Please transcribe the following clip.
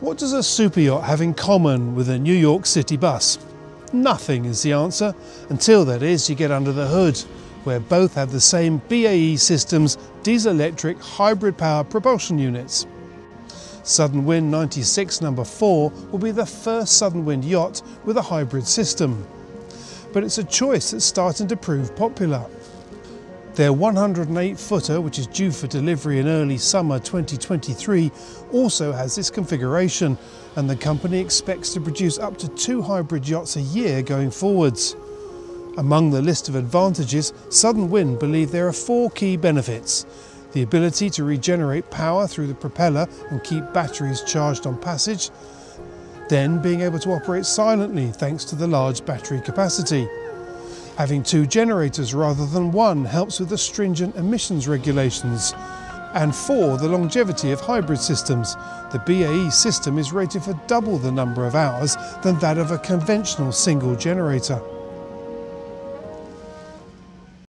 What does a super yacht have in common with a New York City bus? Nothing is the answer, until that is you get under the hood, where both have the same BAE Systems diesel-electric hybrid power propulsion units. Southern Wind 96 No. 4 will be the first Southern Wind yacht with a hybrid system. But it's a choice that's starting to prove popular. Their 108-footer, which is due for delivery in early summer 2023, also has this configuration, and the company expects to produce up to 2 hybrid yachts a year going forwards. Among the list of advantages, Southern Wind believe there are 4 key benefits: the ability to regenerate power through the propeller and keep batteries charged on passage, then being able to operate silently thanks to the large battery capacity. Having 2 generators rather than 1 helps with the stringent emissions regulations. And 4, the longevity of hybrid systems. The BAE system is rated for double the number of hours than that of a conventional single generator.